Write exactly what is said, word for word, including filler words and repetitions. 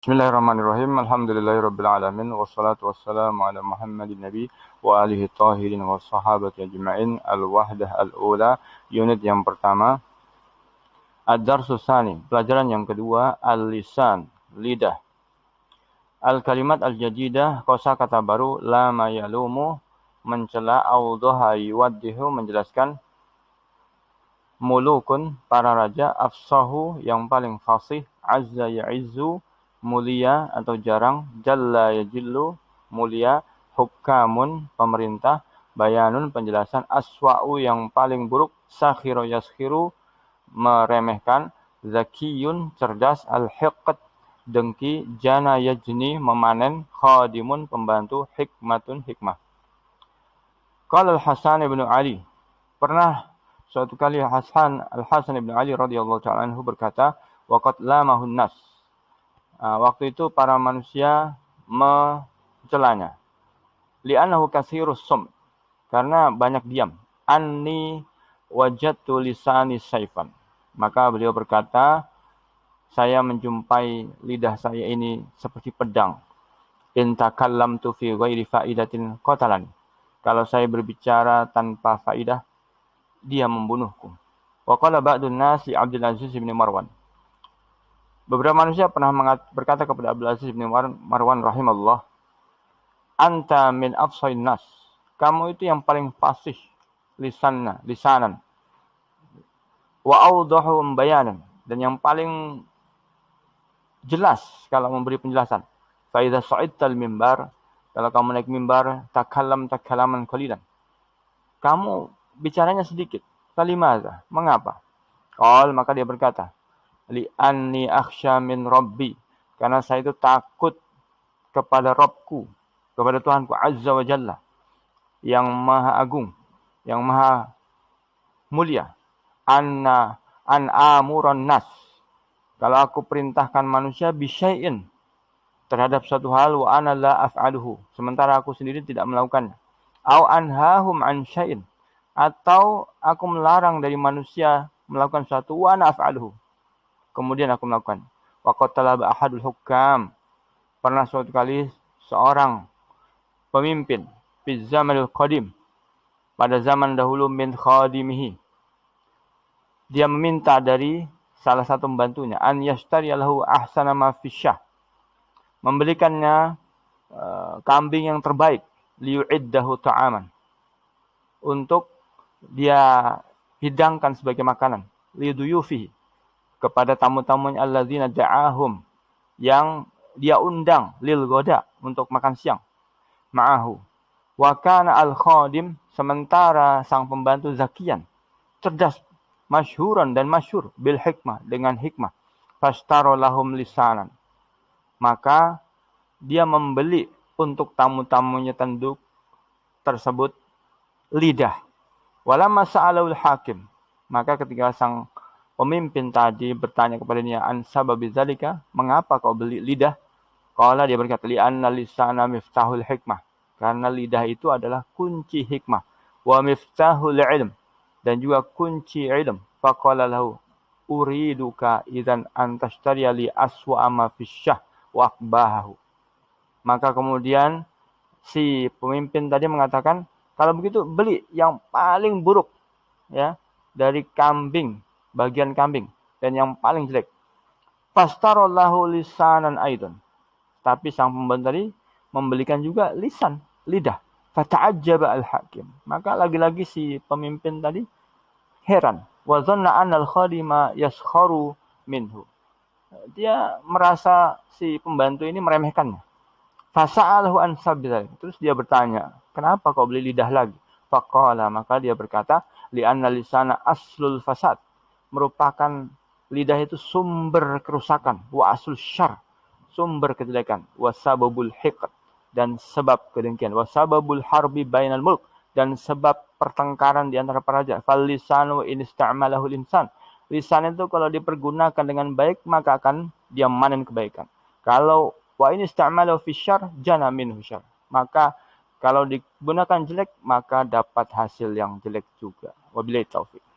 Bismillahirrahmanirrahim. Alhamdulillahirrabbilalamin. Wassalatu wassalamu ala Muhammadin Nabi wa alihi tahirin wa sahabati ajma'in. Al-Wahdah al-Ula, unit yang pertama. Ad-Darsus Tsani, pelajaran yang kedua. Al-Lisan, lidah. Al-Kalimat al-Jadidah, kosakata baru. La mayalumu, mencela. Audhuha yuwaddihu, menjelaskan. Mulukun, para raja. Afsahu, yang paling fasih. Azza ya'izzu, mulia atau jarang. Jalla yajillu, mulia. Hukamun, pemerintah. Bayanun, penjelasan. Aswa'u, yang paling buruk. Sakhiru yaskhiru, meremehkan. Zakiyun, cerdas. Al-hiqat, dengki. Jana yajni, memanen. Khadimun, pembantu. Hikmatun, hikmah. Qala Al-Hasan Ibn Ali, pernah suatu kali Hasan Al-Hasan Ibn Ali radhiyallahu ta'ala anhu berkata, waqad lamahun nas, Uh, waktu itu para manusia mencelanya. Li'annahu katsirus sum, karena banyak diam. Anni wajadtu lisani saifan. Maka beliau berkata, saya menjumpai lidah saya ini seperti pedang. In takallamtu fi ghairi faidatin qatalani. Kalau saya berbicara tanpa faidah, dia membunuhku. Wa qala ba'dun nas li Abdul Aziz Ibn Marwan. Beberapa manusia pernah berkata kepada Abdul Aziz bin Marwan rahimahullah, anta min afsahin nas, kamu itu yang paling fasih lisanna, lisanan. Wa awdahu bayanan, dan yang paling jelas kalau memberi penjelasan. Fa idza sa'idtal mimbar, kalau kamu naik mimbar, takallam takalaman qalilan, kamu bicaranya sedikit. Falimaza, mengapa? Qal, maka dia berkata, li'anni akhsha min rabbi, karena saya itu takut kepada Rabbku, kepada Tuhanku Azza wa Jalla, yang maha agung, yang maha mulia. Anna an amuran nas, kalau aku perintahkan manusia bisyai'in, terhadap suatu hal, wa ana la af'aluhu, sementara aku sendiri tidak melakukannya. Au anhahum an syai'in, atau aku melarang dari manusia melakukan suatu, wa ana af'aluhu, kemudian aku melakukan. Waqad talaba ahadul hukam, pernah suatu kali seorang pemimpin, fi zamanil qadim, pada zaman dahulu, min khadimihi, dia meminta dari salah satu pembantunya, an yashtari lahu ahsana ma fi syah, membelikannya uh, kambing yang terbaik, liyu'iddahu ta'aman, untuk dia hidangkan sebagai makanan, liyuduyufihi, kepada tamu-tamunya, alladzina da'ahum, yang dia undang, lil goda, untuk makan siang, ma'ahu. Wa kana al-khadim, sementara sang pembantu zakian, cerdas, masyhuran dan masyhur, bil hikmah, dengan hikmah. Fastaro lahum lisanan, maka dia membeli untuk tamu-tamunya tanduk tersebut lidah. Walamma sa'alul hakim, maka ketika sang pemimpin tadi bertanya kepadanya, ansababi zalika, mengapa kau beli lidah? Qala, dia berkata, li'anna lisana miftahul hikmah, karena lidah itu adalah kunci hikmah. Wa miftahul ilm, dan juga kunci ilm. Faqala lahu uriduka idzan an tashtariya li aswa ma fi syah wa akbahu. Maka kemudian si pemimpin tadi mengatakan, kalau begitu beli yang paling buruk ya dari kambing, bagian kambing, dan yang paling jelek. Fastarallahu lisanan aidan, tapi sang pembantu tadi membelikan juga lisan, lidah. Fata'ajjaba al-hakim, maka lagi-lagi si pemimpin tadi heran. Wa dhanna anna al-khadima yaskharu minhu, dia merasa si pembantu ini meremehkannya. Fasa'alahu an sabdal, terus dia bertanya, kenapa kau beli lidah lagi? Faqala, maka dia berkata, li'anna lisana aslul fasad, merupakan lidah itu sumber kerusakan, wa asul syar, sumber kejelekan, wa sababul hiqat, dan sebab kedengkian, wa sababul harbi bainal mulk, dan sebab pertengkaran di antara para raja. Fal lisanu in ista'malahu insan, lisan itu kalau dipergunakan dengan baik maka akan dia manen kebaikan. Kalau wa in ista'malahu fi syar jana minhu syar, maka kalau digunakan jelek maka dapat hasil yang jelek juga. Wabillahi taufiq.